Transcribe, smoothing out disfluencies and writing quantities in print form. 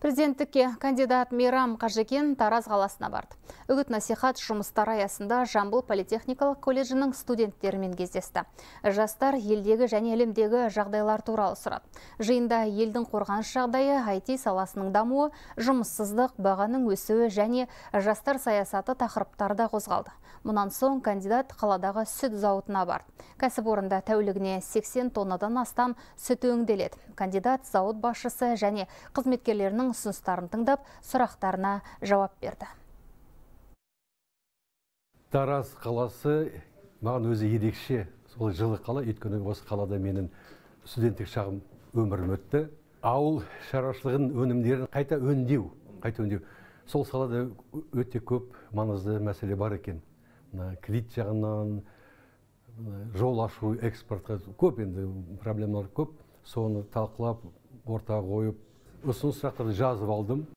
Президенттікке кандидат Мейрам Қажыкен Тараз қаласына барды. Үгіт насихат жұмыстары аясында Жамбыл Политехникалық колледжінің студенттерімен кездесті. Жастар елдегі және әлемдегі жағдайлар туралы сұрады. Жиында елдің қорғаныс жағдайы, IT саласының дамуы, жұмыссыздық, бағаның өсуі және жастар саясаты тақырыптарда қозғалды. Мұнан соң кандидат қаладағы сүт зауытына барды. Кәсіпорында тәулігіне 80 тоннадан астам сүт өңделеді. Кандидат зауыт басшысы және қызметкерлерінің ұсыныстарын тыңдап, сұрақтарына жауап берді. Тараз қаласы маған өзі ерекше, сол жылы қала, өйткені осы қалада менің студенттік шағым өмірім өтті. Ауыл шаруашылығының өнімдерін қайта өңдеу. Сол салада өте көп маңызды мәселе бар екен. Кредит жағынан, жол ашу, экспортқа көп енді проблемалар көп. Соны талқылап, ортаға қойып, ұсыныс сұрақтарды жазып алдым.